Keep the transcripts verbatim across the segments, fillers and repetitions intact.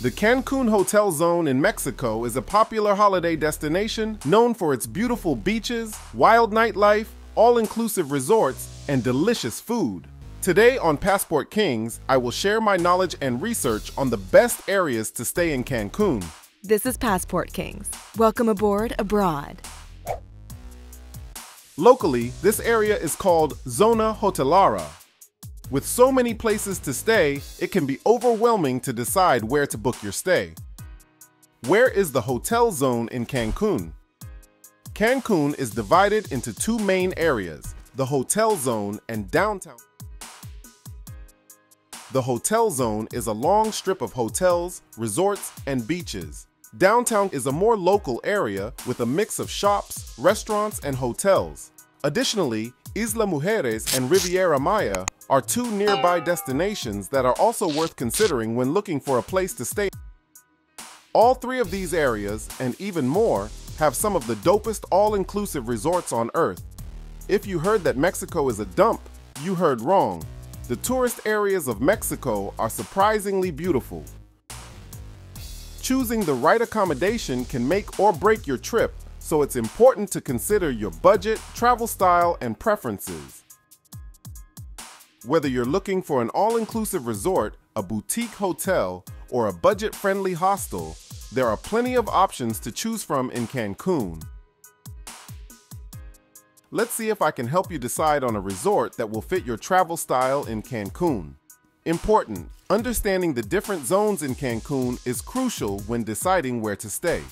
The Cancun Hotel Zone in Mexico is a popular holiday destination known for its beautiful beaches, wild nightlife, all-inclusive resorts, and delicious food. Today on Passport Kings, I will share my knowledge and research on the best areas to stay in Cancun. This is Passport Kings. Welcome aboard abroad. Locally, this area is called Zona Hotelera. With so many places to stay, it can be overwhelming to decide where to book your stay. Where is the hotel zone in Cancun? Cancun is divided into two main areas, the hotel zone and downtown. The hotel zone is a long strip of hotels, resorts, and beaches. Downtown is a more local area with a mix of shops, restaurants, and hotels. Additionally, Isla Mujeres and Riviera Maya are two nearby destinations that are also worth considering when looking for a place to stay. All three of these areas, and even more, have some of the dopest all-inclusive resorts on earth. If you heard that Mexico is a dump, you heard wrong. The tourist areas of Mexico are surprisingly beautiful. Choosing the right accommodation can make or break your trip, so it's important to consider your budget, travel style, and preferences. Whether you're looking for an all-inclusive resort, a boutique hotel, or a budget-friendly hostel, there are plenty of options to choose from in Cancun. Let's see if I can help you decide on a resort that will fit your travel style in Cancun. Important: understanding the different zones in Cancun is crucial when deciding where to stay.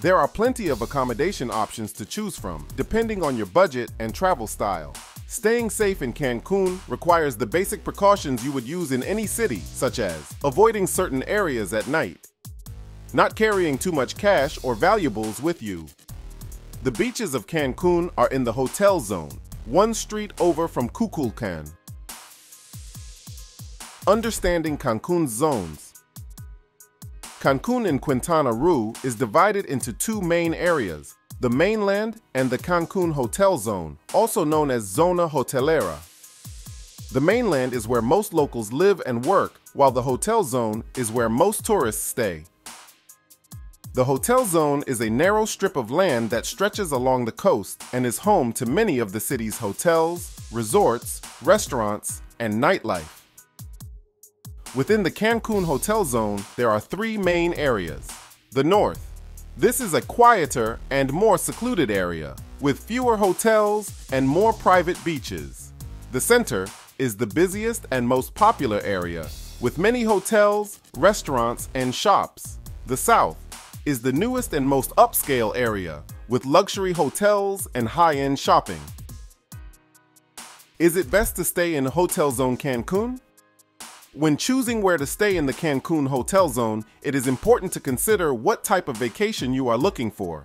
There are plenty of accommodation options to choose from, depending on your budget and travel style. Staying safe in Cancun requires the basic precautions you would use in any city, such as avoiding certain areas at night, not carrying too much cash or valuables with you. The beaches of Cancun are in the hotel zone, one street over from Kukulkan. Understanding Cancun's zones. Cancun in Quintana Roo is divided into two main areas, the mainland and the Cancun Hotel Zone, also known as Zona Hotelera. The mainland is where most locals live and work, while the hotel zone is where most tourists stay. The hotel zone is a narrow strip of land that stretches along the coast and is home to many of the city's hotels, resorts, restaurants, and nightlife. Within the Cancun Hotel Zone, there are three main areas. The north. This is a quieter and more secluded area, with fewer hotels and more private beaches. The center is the busiest and most popular area, with many hotels, restaurants, and shops. The south is the newest and most upscale area, with luxury hotels and high-end shopping. Is it best to stay in Hotel Zone Cancun? When choosing where to stay in the Cancun Hotel Zone, it is important to consider what type of vacation you are looking for.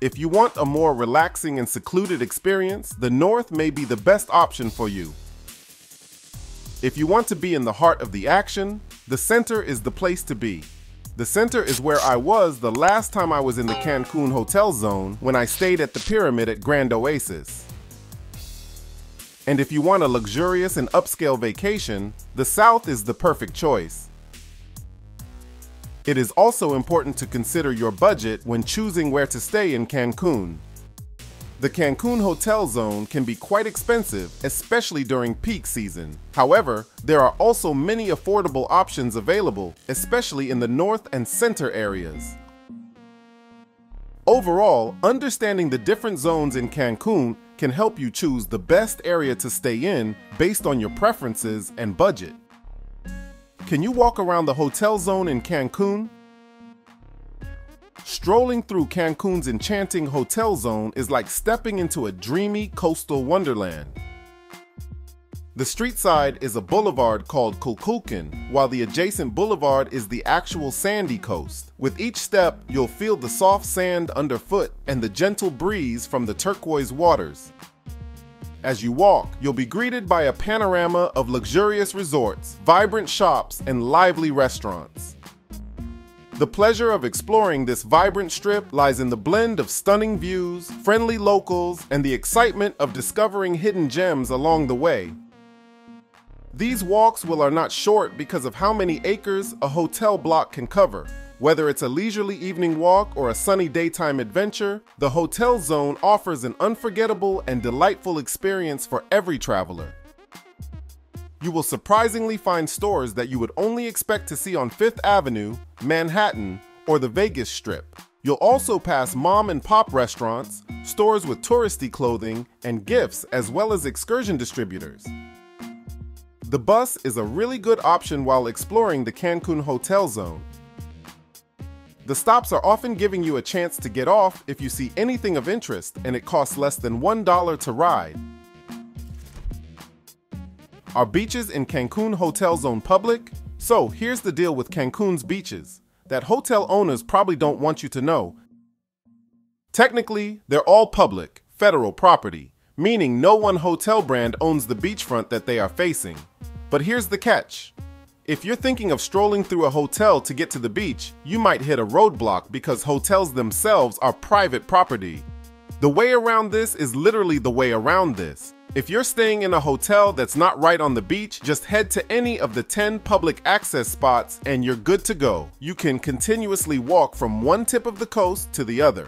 If you want a more relaxing and secluded experience, the north may be the best option for you. If you want to be in the heart of the action, the center is the place to be. The center is where I was the last time I was in the Cancun Hotel Zone when I stayed at the Pyramid at Grand Oasis. And if you want a luxurious and upscale vacation, the south is the perfect choice. It is also important to consider your budget when choosing where to stay in Cancun. The Cancun Hotel Zone can be quite expensive, especially during peak season. However, there are also many affordable options available, especially in the north and center areas. Overall, understanding the different zones in Cancun can help you choose the best area to stay in based on your preferences and budget. Can you walk around the hotel zone in Cancun? Strolling through Cancun's enchanting hotel zone is like stepping into a dreamy coastal wonderland. The street side is a boulevard called Kukulkan, while the adjacent boulevard is the actual sandy coast. With each step, you'll feel the soft sand underfoot and the gentle breeze from the turquoise waters. As you walk, you'll be greeted by a panorama of luxurious resorts, vibrant shops, and lively restaurants. The pleasure of exploring this vibrant strip lies in the blend of stunning views, friendly locals, and the excitement of discovering hidden gems along the way. These walks will are not short because of how many acres a hotel block can cover. Whether it's a leisurely evening walk or a sunny daytime adventure, the hotel zone offers an unforgettable and delightful experience for every traveler. You will surprisingly find stores that you would only expect to see on Fifth Avenue, Manhattan, or the Vegas Strip. You'll also pass mom and pop restaurants, stores with touristy clothing and gifts, as well as excursion distributors. The bus is a really good option while exploring the Cancun hotel zone. The stops are often giving you a chance to get off if you see anything of interest, and it costs less than one dollar to ride. Are beaches in Cancun hotel zone public? So here's the deal with Cancun's beaches that hotel owners probably don't want you to know. Technically, they're all public, federal property, meaning no one hotel brand owns the beachfront that they are facing. But here's the catch. If you're thinking of strolling through a hotel to get to the beach, you might hit a roadblock because hotels themselves are private property. The way around this is literally the way around this. If you're staying in a hotel that's not right on the beach, just head to any of the ten public access spots and you're good to go. You can continuously walk from one tip of the coast to the other.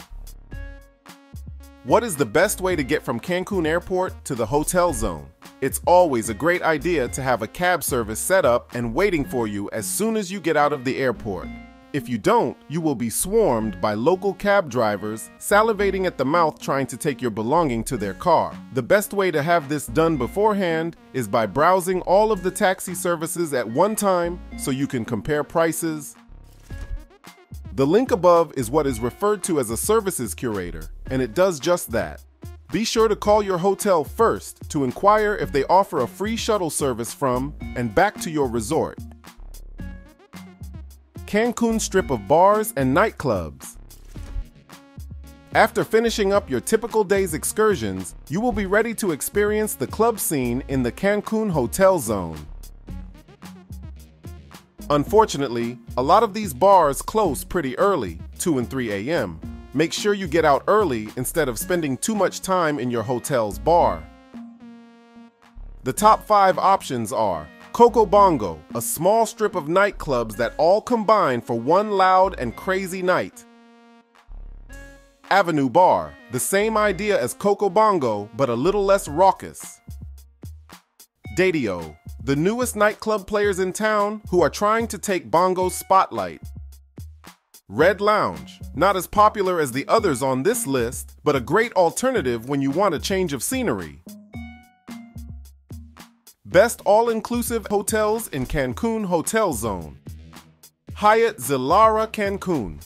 What is the best way to get from Cancun Airport to the hotel zone? It's always a great idea to have a cab service set up and waiting for you as soon as you get out of the airport. If you don't, you will be swarmed by local cab drivers, salivating at the mouth trying to take your belonging to their car. The best way to have this done beforehand is by browsing all of the taxi services at one time so you can compare prices. The link above is what is referred to as a services curator, and it does just that. Be sure to call your hotel first to inquire if they offer a free shuttle service from and back to your resort. Cancun strip of bars and nightclubs. After finishing up your typical day's excursions, you will be ready to experience the club scene in the Cancun hotel zone. Unfortunately, a lot of these bars close pretty early, two and three A M Make sure you get out early instead of spending too much time in your hotel's bar. The top five options are Coco Bongo, a small strip of nightclubs that all combine for one loud and crazy night. Avenue Bar, the same idea as Coco Bongo but a little less raucous. Dadio, the newest nightclub players in town who are trying to take Bongo's spotlight. Red Lounge, not as popular as the others on this list, but a great alternative when you want a change of scenery. Best all-inclusive hotels in Cancun hotel zone. Hyatt Zilara Cancun.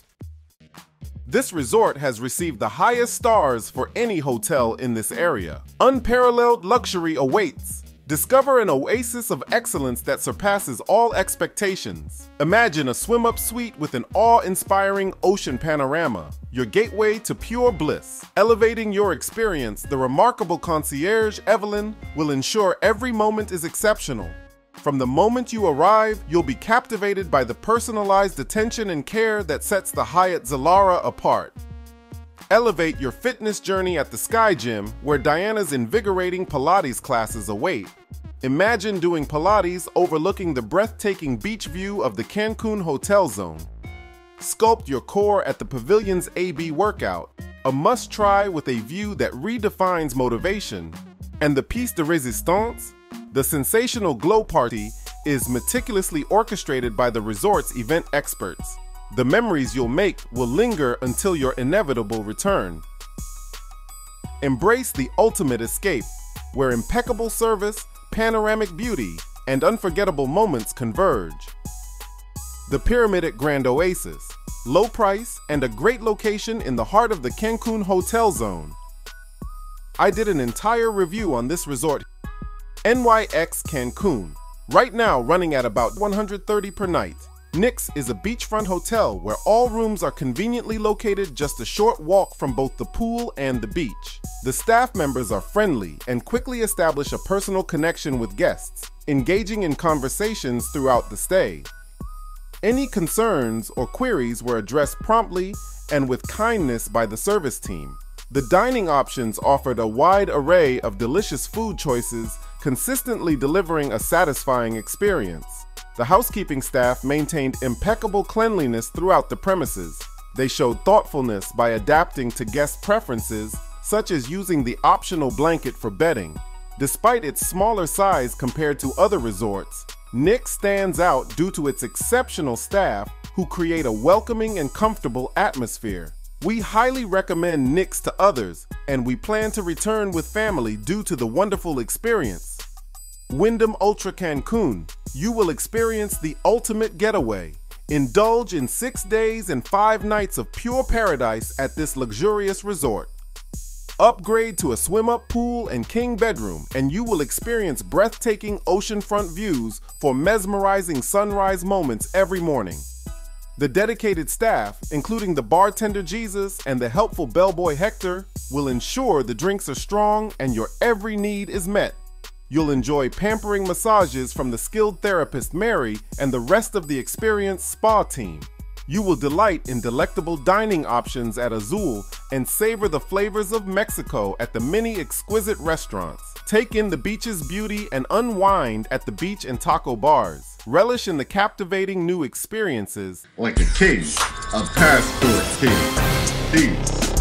This resort has received the highest stars for any hotel in this area. Unparalleled luxury awaits. Discover an oasis of excellence that surpasses all expectations. Imagine a swim-up suite with an awe-inspiring ocean panorama, your gateway to pure bliss. Elevating your experience, the remarkable concierge Evelyn will ensure every moment is exceptional. From the moment you arrive, you'll be captivated by the personalized attention and care that sets the Hyatt Zilara apart. Elevate your fitness journey at the Sky Gym, where Diana's invigorating Pilates classes await. Imagine doing Pilates overlooking the breathtaking beach view of the Cancun hotel zone. Sculpt your core at the Pavilion's A B workout, a must-try with a view that redefines motivation. And the piece de resistance, the sensational glow party, is meticulously orchestrated by the resort's event experts. The memories you'll make will linger until your inevitable return. Embrace the ultimate escape, where impeccable service, panoramic beauty, and unforgettable moments converge. The Pyramid at Grand Oasis, low price and a great location in the heart of the Cancun hotel zone. I did an entire review on this resort. N Y X Cancun, right now running at about one hundred thirty dollars per night. N Y X is a beachfront hotel where all rooms are conveniently located just a short walk from both the pool and the beach. The staff members are friendly and quickly establish a personal connection with guests, engaging in conversations throughout the stay. Any concerns or queries were addressed promptly and with kindness by the service team. The dining options offered a wide array of delicious food choices consistently delivering a satisfying experience. The housekeeping staff maintained impeccable cleanliness throughout the premises. They showed thoughtfulness by adapting to guest preferences, such as using the optional blanket for bedding. Despite its smaller size compared to other resorts, N Y X stands out due to its exceptional staff who create a welcoming and comfortable atmosphere. We highly recommend N Y X to others, and we plan to return with family due to the wonderful experience. Wyndham Ultra Cancun, you will experience the ultimate getaway. Indulge in six days and five nights of pure paradise at this luxurious resort. Upgrade to a swim-up pool and king bedroom, and you will experience breathtaking oceanfront views for mesmerizing sunrise moments every morning. The dedicated staff, including the bartender Jesus and the helpful bellboy Hector, will ensure the drinks are strong and your every need is met. You'll enjoy pampering massages from the skilled therapist Mary and the rest of the experienced spa team. You will delight in delectable dining options at Azul and savor the flavors of Mexico at the many exquisite restaurants. Take in the beach's beauty and unwind at the beach and taco bars. Relish in the captivating new experiences like a king, a passport king. Peace.